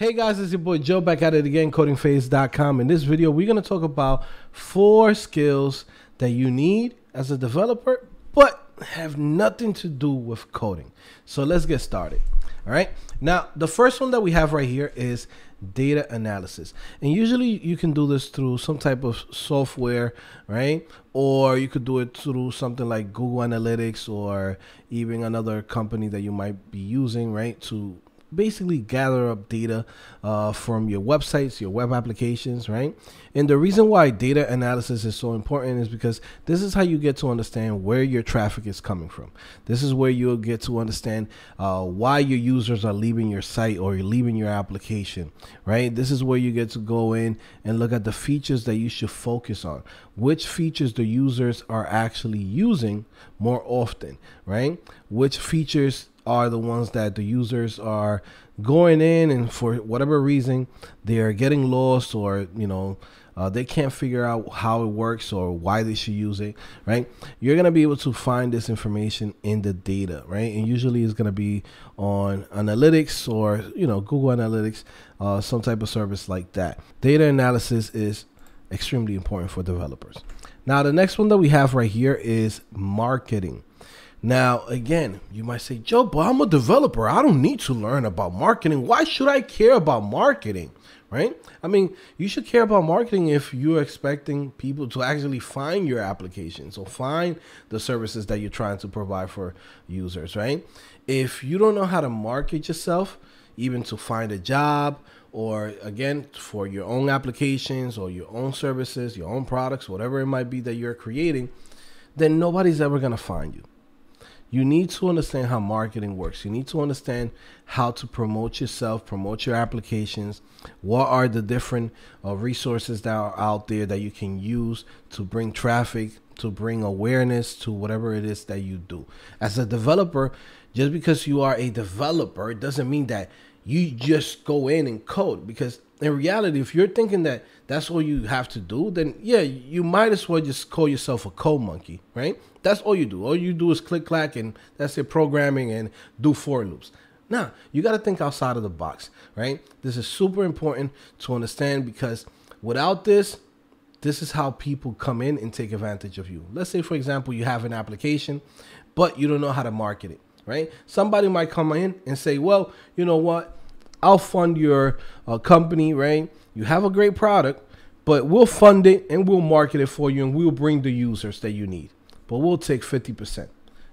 Hey guys, it's your boy Joe back at it again, codingphase.com. In this video, we're going to talk about 4 skills that you need as a developer, but have nothing to do with coding. So let's get started. All right. Now, the first one that we have right here is data analysis. And usually you can do this through some type of software, right? Or you could do it through something like Google Analytics or even another company that you might be using, right? To basically gather up data from your websites, your web applications, right? And the reason why data analysis is so important is because this is how you get to understand where your traffic is coming from. This is where you'll get to understand why your users are leaving your site or leaving your application, right? This is where you get to go in and look at the features that you should focus on, which features the users are actually using more often, right? Which features are the ones that the users are going in and for whatever reason they're getting lost, or you know they can't figure out how it works or why they should use it, right? You're gonna be able to find this information in the data, right? And usually it's gonna be on analytics or Google Analytics, some type of service like that. Data analysis is extremely important for developers. Now the next one that we have right here is marketing. Now, again, you might say, Joe, but I'm a developer. I don't need to learn about marketing. Why should I care about marketing, right? I mean, you should care about marketing if you're expecting people to actually find your applications or find the services that you're trying to provide for users, right? If you don't know how to market yourself, even to find a job or, again, for your own applications or your own services, your own products, whatever it might be that you're creating, then nobody's ever going to find you. You need to understand how marketing works. You need to understand how to promote yourself, promote your applications. What are the different resources that are out there that you can use to bring traffic, to bring awareness to whatever it is that you do. As a developer, just because you are a developer, it doesn't mean that you just go in and code, because in reality, if you're thinking that that's all you have to do, then yeah, you might as well just call yourself a code monkey, right? That's all you do. All you do is click, clack, and that's it, programming and do for loops. Now, you got to think outside of the box, right? This is super important to understand, because without this, this is how people come in and take advantage of you. Let's say, for example, you have an application, but you don't know how to market it, right? Somebody might come in and say, well, you know what? I'll fund your company, right? You have a great product, but we'll fund it and we'll market it for you and we'll bring the users that you need, but we'll take 50%.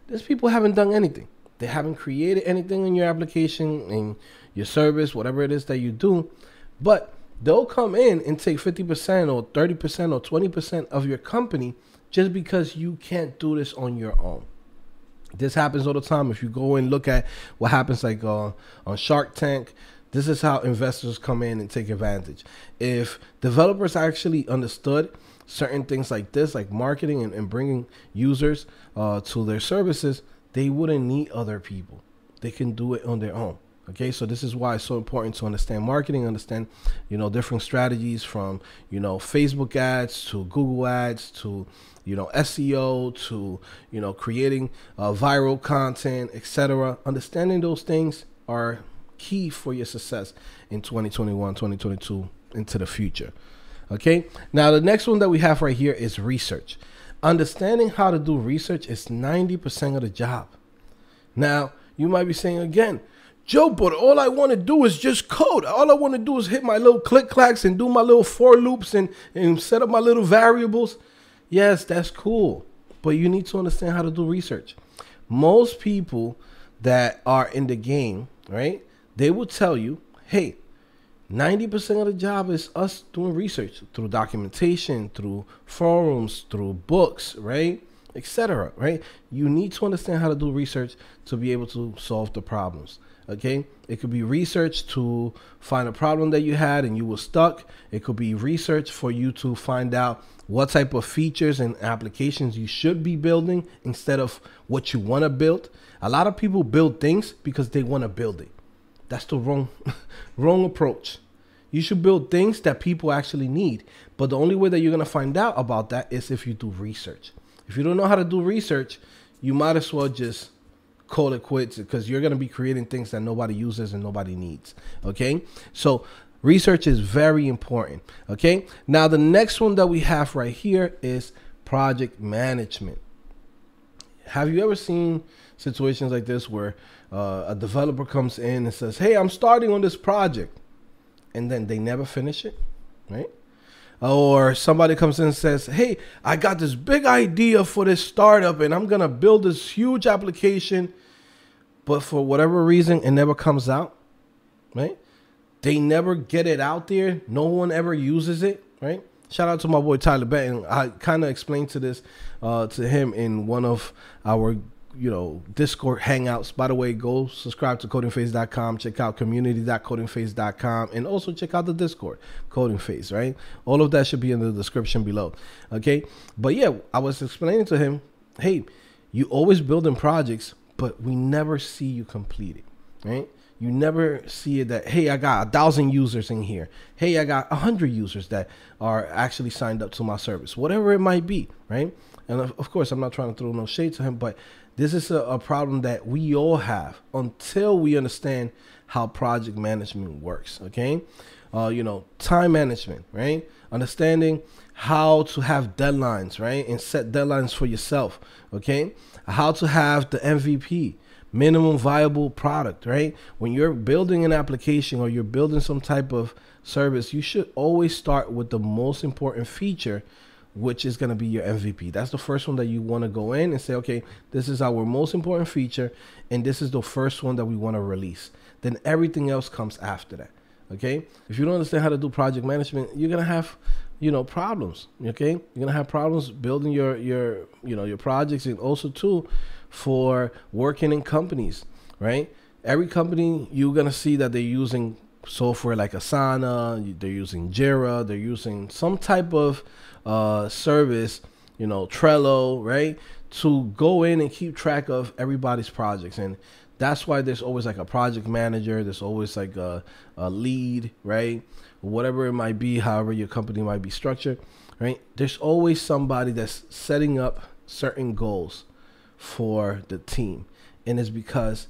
These people haven't done anything. They haven't created anything in your application, in your service, whatever it is that you do, but they'll come in and take 50% or 30% or 20% of your company just because you can't do this on your own. This happens all the time. If you go and look at what happens like on Shark Tank, this is how investors come in and take advantage. If developers actually understood certain things like this, like marketing and bringing users to their services, they wouldn't need other people. They can do it on their own. Okay, so this is why it's so important to understand marketing, understand, different strategies from, Facebook ads to Google ads to, SEO to, creating viral content, etc. Understanding those things are key for your success in 2021, 2022, into the future. Okay, now the next one that we have right here is research. Understanding how to do research is 90% of the job. Now, you might be saying again, Joe, but all I want to do is just code. All I want to do is hit my little click clacks and do my little for loops and set up my little variables. Yes, that's cool. But you need to understand how to do research. Most people that are in the game, right, they will tell you, hey, 90% of the job is us doing research through documentation, through forums, through books, right? Etc. Right? You need to understand how to do research to be able to solve the problems. Okay, it could be research to find a problem that you had and you were stuck. It could be research for you to find out what type of features and applications you should be building instead of what you want to build. A lot of people build things because they want to build it. That's the wrong approach. You should build things that people actually need. But the only way that you're going to find out about that is if you do research. If you don't know how to do research, you might as well just call it quits, because you're going to be creating things that nobody uses and nobody needs. Okay, so research is very important. Okay, now the next one that we have right here is project management. Have you ever seen situations like this where a developer comes in and says, hey, I'm starting on this project, and then they never finish it, right? Or somebody comes in and says, hey, I got this big idea for this startup and I'm going to build this huge application, but for whatever reason, it never comes out, right? They never get it out there. No one ever uses it, right? Shout out to my boy Tyler Benton. I kind of explained to this to him in one of our Discord hangouts. By the way, go subscribe to codingphase.com, check out community.codingphase.com, and also check out the Discord, Coding Phase, right? All of that should be in the description below. Okay, but yeah, I was explaining to him, hey, you always building projects, but we never see you complete it, right? You never see it that, hey, I got 1,000 users in here. Hey, I got 100 users that are actually signed up to my service, whatever it might be, right? And of course, I'm not trying to throw no shade to him, but this is a problem that we all have until we understand how project management works, okay? Time management, right? Understanding how to have deadlines, right? And set deadlines for yourself, okay? How to have the MVP, minimum viable product, right? When you're building an application or you're building some type of service, you should always start with the most important feature, which is going to be your MVP. That's the first one that you want to go in and say, okay, this is our most important feature, and this is the first one that we want to release. Then everything else comes after that, okay? If you don't understand how to do project management, you're going to have, problems, okay? You're going to have problems building your projects, and also too for working in companies, right? Every company, you're going to see that they're using software like Asana, they're using Jira, they're using some type of service, Trello, right? To go in and keep track of everybody's projects. And that's why there's always like a project manager, there's always like a lead, right? Whatever it might be, however your company might be structured, right? There's always somebody that's setting up certain goals for the team. And it's because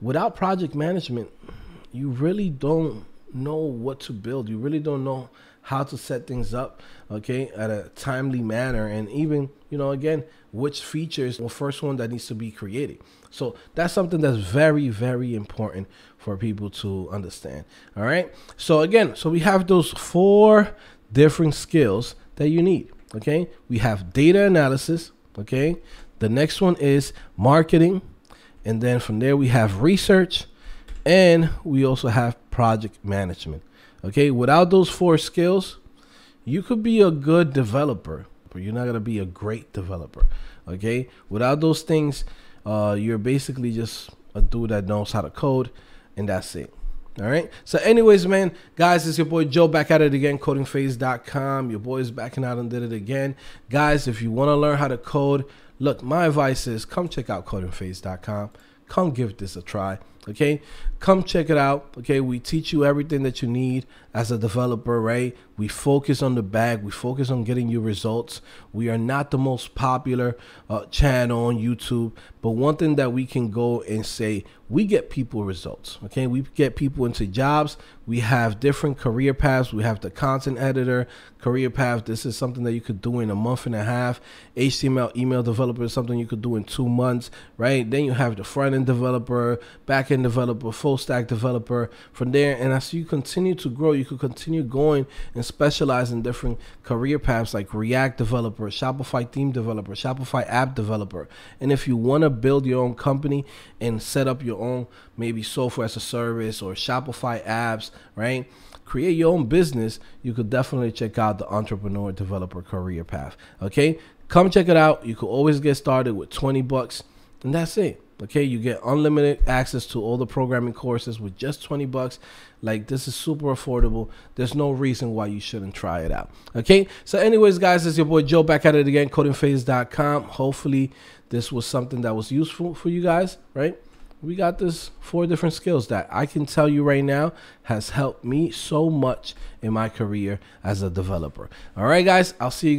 without project management, you really don't know what to build. You really don't know how to set things up, okay, at a timely manner. And even, again, which feature is the first one that needs to be created. So that's something that's very, very important for people to understand. All right. So again, so we have those 4 different skills that you need. Okay. We have data analysis. Okay. The next one is marketing. And then from there we have research. And we also have project management. Okay, without those 4 skills, you could be a good developer, but you're not going to be a great developer. Okay, without those things, you're basically just a dude that knows how to code, and that's it. All right. So anyways, man, guys, it's your boy Joe back at it again, codingphase.com. Your boy's backing out and did it again. Guys, if you want to learn how to code, look, my advice is come check out codingphase.com. Come give this a try. Okay, come check it out. Okay, we teach you everything that you need as a developer, right? We focus on the bag. We focus on getting you results. We are not the most popular channel on YouTube, but one thing that we can go and say, we get people results. Okay, we get people into jobs. We have different career paths. We have the content editor career path. This is something that you could do in a month and a half. HTML email developer is something you could do in 2 months, right? Then you have the front end developer, back developer, full stack developer from there. And as you continue to grow, you could continue going and specialize in different career paths like React developer, Shopify theme developer, Shopify app developer. And if you want to build your own company and set up your own maybe software as a service or Shopify apps, right? Create your own business, you could definitely check out the entrepreneur developer career path. Okay, come check it out. You could always get started with 20 bucks and that's it. Okay, you get unlimited access to all the programming courses with just 20 bucks. Like, this is super affordable. There's no reason why you shouldn't try it out. Okay, so anyways, guys, it's your boy Joe back at it again, codingphase.com. Hopefully this was something that was useful for you guys, right? We got this 4 different skills that I can tell you right now has helped me so much in my career as a developer. All right, guys, I'll see you guys.